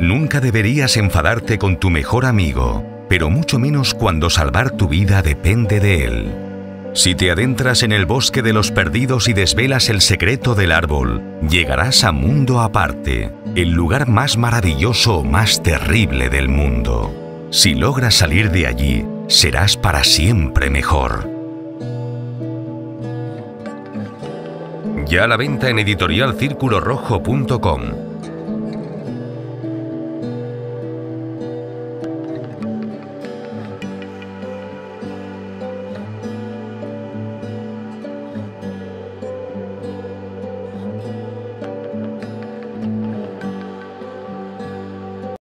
Nunca deberías enfadarte con tu mejor amigo, pero mucho menos cuando salvar tu vida depende de él. Si te adentras en el bosque de los perdidos y desvelas el secreto del árbol, llegarás a mundo aparte, el lugar más maravilloso o más terrible del mundo. Si logras salir de allí, serás para siempre mejor. Ya a la venta en editorialcirculorojo.com.